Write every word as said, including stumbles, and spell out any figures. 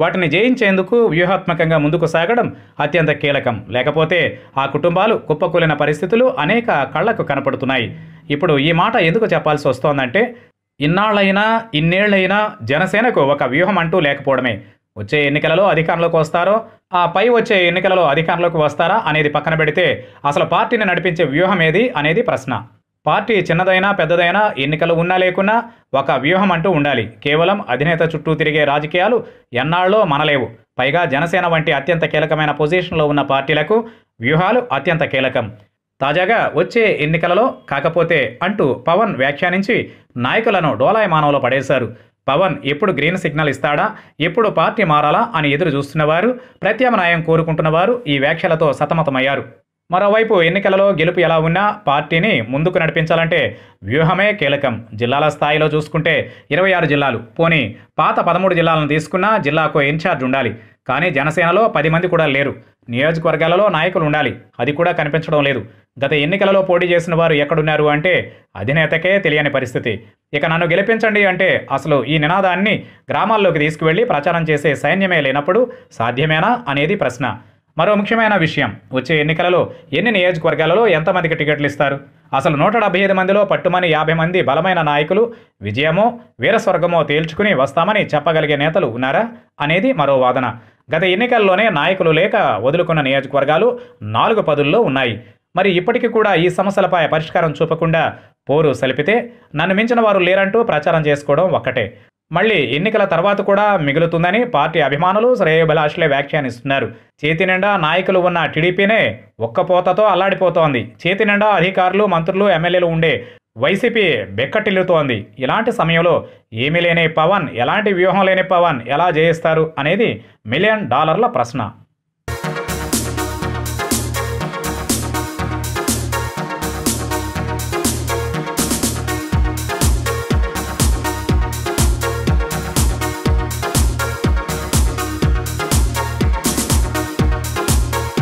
వాటిని జయించేందుకు వ్యూహాత్మకంగా ముందుకు సాగడం అత్యంత కీలకం. లేకపోతే ఆ కుటుంబాలు కుప్పకూలిన పరిస్థితులు అనేక కళ్ళకు కనపడుతున్నాయి. ఇప్పుడు ఈ మాట ఎందుకు చెప్పాల్సి వస్తోందంటే, ఇన్నాళ్ళైనా ఇన్నేళ్లైనా జనసేనకు ఒక వ్యూహం అంటూ లేకపోవడమే. వచ్చే ఎన్నికలలో అధికారంలోకి వస్తారో, ఆ పై వచ్చే ఎన్నికలలో అధికారంలోకి వస్తారా అనేది పక్కన పెడితే అసలు పార్టీని నడిపించే వ్యూహం ఏది అనేది ప్రశ్న. పార్టీ చిన్నదైనా పెద్దదైనా ఎన్నికలు ఉన్నా లేకున్నా ఒక వ్యూహం అంటూ ఉండాలి. కేవలం అధినేత చుట్టూ తిరిగే రాజకీయాలు ఎన్నాళ్ళో మనలేవు. పైగా జనసేన వంటి అత్యంత కీలకమైన పొజిషన్లో ఉన్న పార్టీలకు వ్యూహాలు అత్యంత కీలకం. తాజాగా వచ్చే ఎన్నికలలో కాకపోతే అంటూ పవన్ వ్యాఖ్యానించి నాయకులను డోలాయమానంలో పడేశారు. పవన్ ఎప్పుడు గ్రీన్ సిగ్నల్ ఇస్తాడా, ఎప్పుడు పార్టీ మారాలా అని ఎదురు చూస్తున్నవారు, ప్రత్యామ్నాయం కోరుకుంటున్నవారు ఈ వ్యాఖ్యలతో సతమతమయ్యారు. మరోవైపు ఎన్నికలలో గెలుపు ఎలా ఉన్నా పార్టీని ముందుకు నడిపించాలంటే వ్యూహమే కీలకం. జిల్లాల స్థాయిలో చూసుకుంటే ఇరవై ఆరు జిల్లాలు, పోనీ పాత పదమూడు జిల్లాలను తీసుకున్నా జిల్లాకు ఇన్ఛార్జ్ ఉండాలి. కానీ జనసేనలో పది మంది కూడా లేరు. నియోజకవర్గాలలో నాయకులు ఉండాలి, అది కూడా కనిపించడం లేదు. గత ఎన్నికలలో పోటీ చేసిన వారు ఎక్కడున్నారు అంటే అధినేతకే తెలియని పరిస్థితి. ఇక నన్ను గెలిపించండి అంటే అసలు ఈ నినాదాన్ని గ్రామాల్లోకి తీసుకువెళ్లి ప్రచారం చేసే సైన్యమే లేనప్పుడు సాధ్యమేనా అనేది ప్రశ్న. మరో ముఖ్యమైన విషయం, వచ్చే ఎన్నికలలో ఎన్ని నియోజకవర్గాలలో ఎంతమందికి టికెట్లు ఇస్తారు? అసలు నూట డెబ్బై ఐదు మందిలో పట్టుమని యాభై మంది బలమైన నాయకులు విజయమో వీరస్వర్గమో తేల్చుకుని వస్తామని చెప్పగలిగే నేతలు ఉన్నారా అనేది మరో వాదన. గత ఎన్నికల్లోనే నాయకులు లేక వదులుకున్న నియోజకవర్గాలు నాలుగు పదుల్లో ఉన్నాయి. మరి ఇప్పటికీ కూడా ఈ సమస్యలపై పరిష్కారం చూపకుండా పోరు సలిపితే నన్ను మించిన వారు లేరంటూ ప్రచారం చేసుకోవడం ఒక్కటే, మళ్ళీ ఎన్నికల తర్వాత కూడా మిగులుతుందని పార్టీ అభిమానులు శ్రేయోభిలాషులే వ్యాఖ్యానిస్తున్నారు. చేతి నిండా నాయకులు ఉన్న టీడీపీనే ఒక్కపోతతో అల్లాడిపోతోంది. చేతి నిండా అధికారులు, మంత్రులు, ఎమ్మెల్యేలు ఉండే వైసీపీ బెక్కటిల్లుతోంది. ఇలాంటి సమయంలో ఏమీ లేని పవన్, ఎలాంటి వ్యూహం లేని పవన్ ఎలా జయిస్తారు అనేది మిలియన్ డాలర్ల ప్రశ్న.